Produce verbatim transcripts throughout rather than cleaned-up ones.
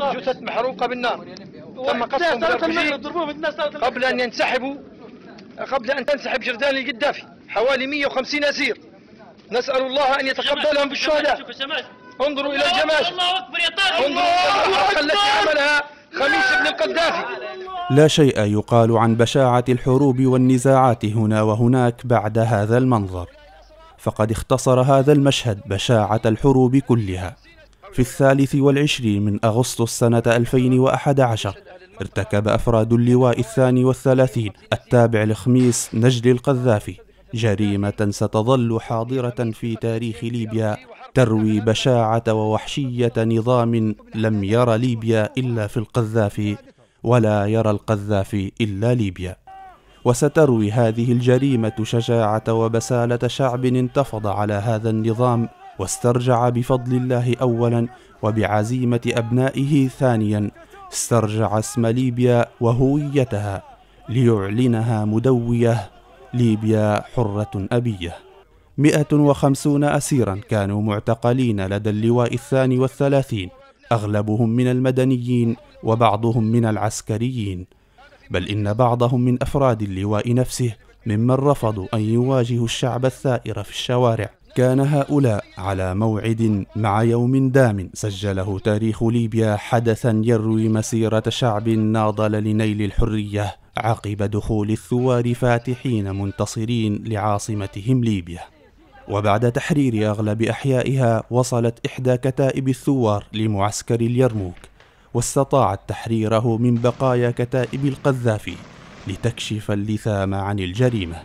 جثث محروقة بالنار تم قصفهم قبل أن ينسحبوا قبل أن تنسحب جردان القذافي. حوالي مئة وخمسين أسير، نسأل الله أن يتقبلهم بالشهداء. انظروا إلى الجماجم، انظروا إلى التي عملها خميس بن القذافي. لا شيء يقال عن بشاعة الحروب والنزاعات هنا وهناك بعد هذا المنظر، فقد اختصر هذا المشهد بشاعة الحروب كلها. في الثالث والعشرين من أغسطس سنة ألفين وأحد عشر ارتكب أفراد اللواء الثاني والثلاثين التابع لخميس نجل القذافي جريمة ستظل حاضرة في تاريخ ليبيا، تروي بشاعة ووحشية نظام لم ير ليبيا إلا في القذافي ولا يرى القذافي إلا ليبيا. وستروي هذه الجريمة شجاعة وبسالة شعب انتفض على هذا النظام واسترجع بفضل الله أولا وبعزيمة أبنائه ثانيا، استرجع اسم ليبيا وهويتها ليعلنها مدوية ليبيا حرة أبية. مئة وخمسين أسيرا كانوا معتقلين لدى اللواء الثاني والثلاثين، أغلبهم من المدنيين وبعضهم من العسكريين، بل إن بعضهم من أفراد اللواء نفسه ممن رفضوا أن يواجهوا الشعب الثائر في الشوارع. كان هؤلاء على موعد مع يوم دام سجله تاريخ ليبيا حدثا يروي مسيرة شعب ناضل لنيل الحرية عقب دخول الثوار فاتحين منتصرين لعاصمتهم ليبيا. وبعد تحرير أغلب أحيائها وصلت إحدى كتائب الثوار لمعسكر اليرموك، واستطاعت تحريره من بقايا كتائب القذافي لتكشف اللثام عن الجريمة.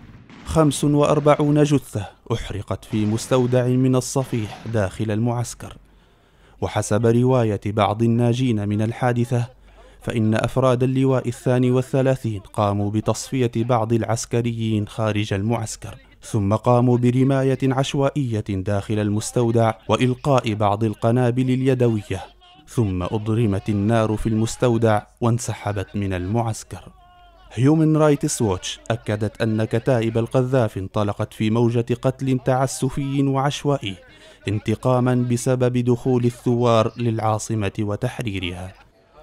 خمس وأربعون جثة أحرقت في مستودع من الصفيح داخل المعسكر، وحسب رواية بعض الناجين من الحادثة فإن أفراد اللواء الثاني والثلاثين قاموا بتصفية بعض العسكريين خارج المعسكر، ثم قاموا برماية عشوائية داخل المستودع وإلقاء بعض القنابل اليدوية، ثم أضرمت النار في المستودع وانسحبت من المعسكر. هيومن رايتس ووتش أكدت أن كتائب القذافي انطلقت في موجة قتل تعسفي وعشوائي انتقاما بسبب دخول الثوار للعاصمة وتحريرها.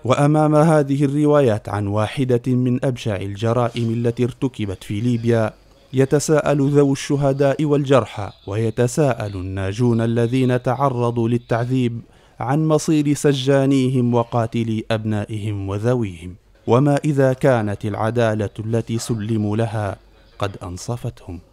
وأمام هذه الروايات عن واحدة من أبشع الجرائم التي ارتكبت في ليبيا، يتساءل ذوي الشهداء والجرحى ويتساءل الناجون الذين تعرضوا للتعذيب عن مصير سجانيهم وقاتلي أبنائهم وذويهم، وما إذا كانت العدالة التي سلموا لها قد أنصفتهم.